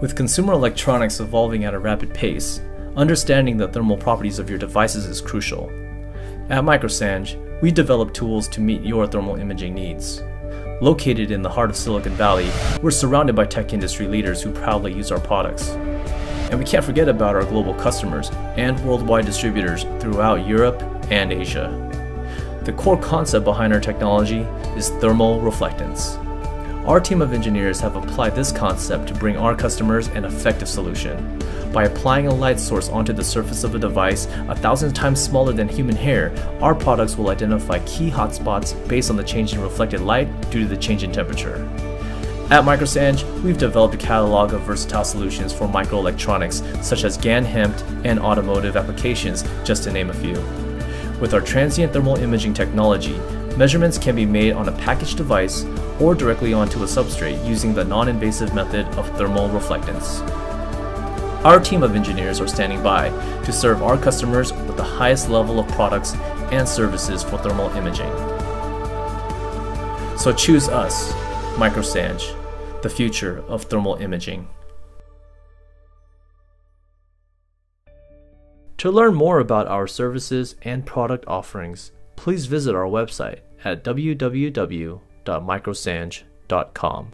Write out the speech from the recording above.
With consumer electronics evolving at a rapid pace, understanding the thermal properties of your devices is crucial. At Microsanj, we develop tools to meet your thermal imaging needs. Located in the heart of Silicon Valley, we're surrounded by tech industry leaders who proudly use our products. And we can't forget about our global customers and worldwide distributors throughout Europe and Asia. The core concept behind our technology is thermoreflectance. Our team of engineers have applied this concept to bring our customers an effective solution. By applying a light source onto the surface of a device 1,000 times smaller than human hair, our products will identify key hotspots based on the change in reflected light due to the change in temperature. At Microsanj, we've developed a catalog of versatile solutions for microelectronics such as GaN HEMT and automotive applications, just to name a few. With our transient thermal imaging technology, measurements can be made on a packaged device or directly onto a substrate using the non-invasive method of thermal reflectance. Our team of engineers are standing by to serve our customers with the highest level of products and services for thermal imaging. So choose us, Microsanj, the future of thermal imaging. To learn more about our services and product offerings, please visit our website at www.microsanj.com.